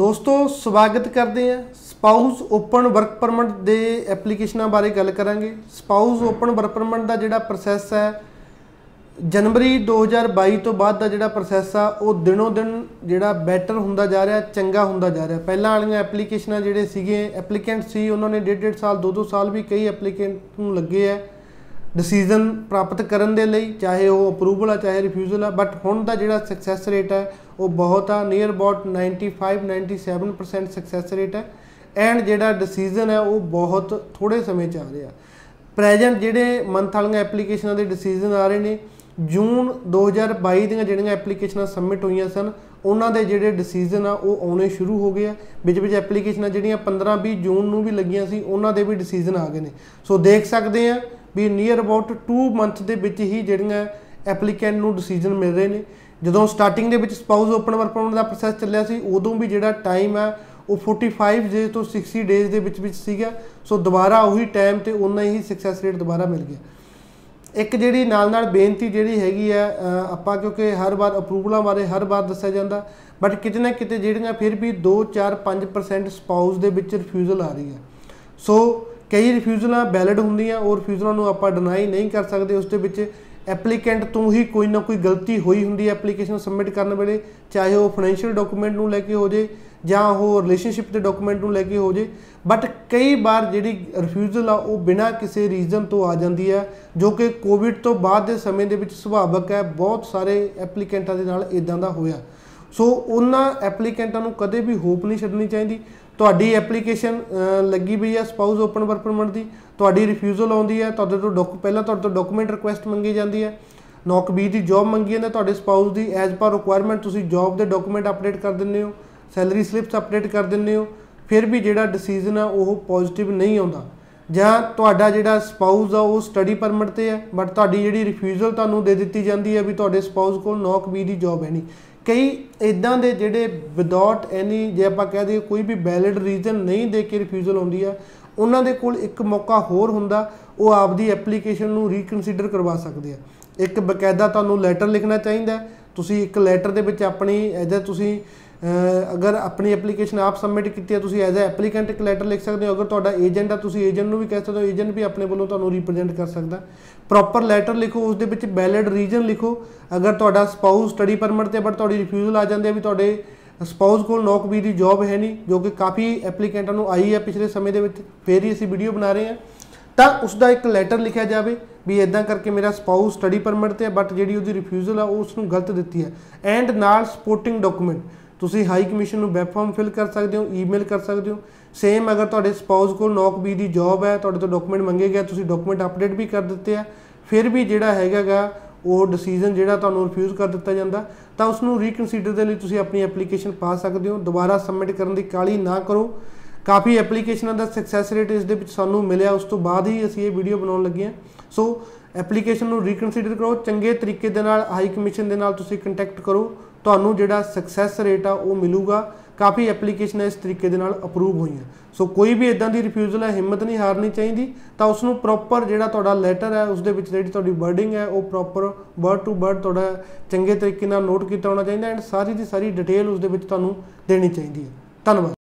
दोस्तों स्वागत करते हैं स्पाउस ओपन वर्क परमिट दे एप्लीकेशन बारे गल करांगे। स्पाउस ओपन वर्क परमिट का जिहड़ा प्रोसैस है जनवरी 2022 तो बाद जिहड़ा प्रोसैस आ वह दिनों दिन जिहड़ा बेटर हुंदा जा रहा, चंगा हुंदा जा रहा। पहलां वालियां एप्लीकेशनां जिहड़े सीगे एप्लीकेंट सी उन्होंने डेढ़ डेढ़ साल दो साल भी कई एप्लीकेंट नूं लगे है डिसीजन प्राप्त करन दे लई, चाहे वह अप्रूवल आ चाहे रिफ्यूजल आ। बट हुण दा जिहड़ा सक्सैस रेट है वह बहुत आ, नियर अबाउट 95-97% सक्सैस रेट है। एंड जिहड़ा डिसीजन है वह बहुत थोड़े समय 'च आ रहा। प्रेजेंट जिहड़े मंथ वालियां एप्लीकेशनां दे डिसीजन आ रहे ने जून 2022 ਦੀਆਂ ਜਿਹੜੀਆਂ ਐਪਲੀਕੇਸ਼ਨਾਂ सबमिट ਹੋਈਆਂ ਸਨ ਉਹਨਾਂ ਦੇ ਜਿਹੜੇ डिसीजन ਆ ਉਹ ਆਉਣੇ ਸ਼ੁਰੂ ਹੋ ਗਏ ਆ। ਵਿੱਚ ਵਿੱਚ ਐਪਲੀਕੇਸ਼ਨਾਂ ਜਿਹੜੀਆਂ 15-20 ਜੂਨ ਨੂੰ ਵੀ ਲੱਗੀਆਂ ਸੀ ਉਹਨਾਂ ਦੇ ਵੀ डिसीजन आ गए ने। ਸੋ देख सकते हैं भी नीयर अबाउट 2 मंथ के ਵਿੱਚ ही ਜਿਹੜੀਆਂ ਐਪਲੀਕੈਂਟ ਨੂੰ डिसीजन मिल रहे हैं। ਜਦੋਂ ਸਟਾਰਟਿੰਗ ਦੇ ਵਿੱਚ ਸਪਾਊਸ ओपन वर्क परमिट ਦਾ ਪ੍ਰੋਸੈਸ ਚੱਲਿਆ ਸੀ ਉਦੋਂ भी ਜਿਹੜਾ टाइम है ਉਹ 45 डेज तो 60 डेज ਦੇ ਵਿੱਚ ਸੀਗਾ। ਸੋ ਦੁਬਾਰਾ ਉਹੀ टाइम ਤੇ ਉਨਾ ਹੀ सक्सैस रेट ਦੁਬਾरा मिल गया। एक ਜਿਹੜੀ ਨਾਲ ਬੇਨਤੀ ਜਿਹੜੀ ਹੈਗੀ ਆ ਆਪਾਂ क्योंकि हर बार ਅਪਰੂਵਲਾਂ बारे हर बार ਦੱਸਿਆ ਜਾਂਦਾ बट ਕਿਤੇ ਨਾ ਕਿਤੇ ਜਿਹੜੀਆਂ फिर भी 2-4-5% ਸਪਾਊਸ ਦੇ ਵਿੱਚ ਰਿਫਿਊਜ਼ਲ आ रही है। सो कई रिफ्यूजल वैलिड होंगे और रिफ्यूजलों आप डिनाई नहीं कर सकते। उस एप्लीकेंट तो ही कोई ना कोई गलती हुई होंगी एप्लीकेशन सबमिट करने वेले, चाहे वह फाइनैशियल डॉकूमेंट में लैके हो जाए या वह रिलेशनशिप के डॉकूमेंट में लैके हो जाए। बट कई बार जी रिफ्यूजल आ वो बिना किसी रीजन तो आ जाती है जो कि कोविड तो बाद समय के सुभाविक है। बहुत सारे एप्लीकेंटा के नाल इदां दा होया। सो उन्होंने एप्लीकेंटा नूं कदे भी होप नहीं छड्डनी चाहिए। ਤੁਹਾਡੀ ਐਪਲੀਕੇਸ਼ਨ लगी हुई है स्पाउस ओपन वर्क परमिट की, ਤੁਹਾਡੀ रिफ्यूजल आँदी है, ਪਹਿਲਾਂ ਤੁਹਾਡੇ ਤੋਂ डॉक्यूमेंट रिक्वेस्ट ਮੰਗੀ ਜਾਂਦੀ है, नौकरी की जॉब ਮੰਗੀ ਜਾਂਦੀ ਤੁਹਾਡੇ स्पाउस की। एज पर रिक्वायरमेंट ਤੁਸੀਂ जॉब के डॉक्यूमेंट अपडेट कर ਦਿੰਦੇ हो, सैलरी स्लिप्स अपडेट कर ਦਿੰਦੇ हो, फिर भी ਜਿਹੜਾ डिसीजन है वह पॉजिटिव नहीं ਆਉਂਦਾ। ਜਾਂ ਤੁਹਾਡਾ ਜਿਹੜਾ स्पाउस ਆ ਉਹ स्टडी परमिट ਤੇ है बट ਤੁਹਾਡੀ ਜਿਹੜੀ रिफ्यूजल ਤੁਹਾਨੂੰ ਦੇ ਦਿੱਤੀ ਜਾਂਦੀ है भी ਤੁਹਾਡੇ स्पाउस ਕੋਲ नौकरी की जॉब है नहीं। कई इदा के जोड़े विदाउट एनी जे आप कह दिए कोई भी वैलिड रीजन नहीं दे के रिफ्यूजल आँदी है उन्होंने कोल एक मौका होर होंदा वो आपकी एप्लीकेशन रीकनसीडर करवा सकते हैं। एक बकायदा तुहानू लैटर लिखना चाहिए, तुसीं एक लैटर दे विच अपनी एज ए अगर अपनी एप्लीकेशन आप सबमिट की है तुसीं एज ए एप्लीकेंट एक लैटर लिख सकते हो। अगर तुहाडा एजेंट है तुसीं एजेंट नूं भी कह सकते हो, एजेंट भी अपने वालों तुहानू रिप्रेजेंट कर सकता। प्रॉपर लैटर लिखो, उस दे विच वैलिड रीजन लिखो। अगर तुहाडा स्पाउस स्टडी परमिट ते बट तुहाडी रिफ्यूजल आ जांदी है भी तुहाडे स्पाउस कोल नौकरी की जॉब है नहीं, जो कि काफ़ी एप्लीकेंटा नूं आई है पिछले समय दे विच, फिर ही असीं वीडियो बना रहे हैं तो उसका एक लैटर लिखा जाए भी इदा करके मेरा स्पाउस स्टडी परमिट ते बट जी रिफ्यूजल है उसनूं गलत दी है। एंड नाल सपोर्टिंग डॉकूमेंट तुसीं high commission web form fill कर सकते हो, ईमेल कर सकते हो। सेम अगर तुहाडे स्पाउस कोल नौकरी की जॉब है तुहाडे तो डॉकूमेंट मंगे गए तुसीं डॉकूमेंट अपडेट भी कर दिते हैं, फिर भी जिहड़ा हैगा वो डिसीजन जिहड़ा तुहानूं रिफ्यूज़ कर दिता जाता तो उसनूं रीकनसीडर दे लई तुसीं अपनी एप्लीकेशन पा सकते हो। दोबारा सबमिट करने की काहली ना करो। काफ़ी एप्लीकेशन का सक्सैस रेट इस दे विच सानूं मिलिया, उस तो बाद ही असीं ये वीडियो बनाउण लगे हैं। सो एप्लीकेशन नूं रीकनसीडर करो, चंगे तरीके दे नाल हाई कमीशन दे नाल तुसीं कंटैक्ट करो, तुहानूं जिहड़ा सक्सैस रेट आ वो मिलूगा। काफ़ी एप्लीकेशन इस तरीके दे नाल अप्रूव हुई हैं। सो कोई भी इदां दी रिफ्यूजल है हिम्मत नहीं हारनी चाहिए, तो उसनूं प्रॉपर जिहड़ा तुहाडा लैटर है उस दे विच जिहड़ी तुहाडी वर्डिंग है वो प्रॉपर वर्ड टू वर्ड तुहाडा चंगे तरीके नाल नोट कीता होना चाहिए एंड सारी दी सारी डिटेल उस दे विच तुहानूं देनी चाहिए है। धन्नवाद।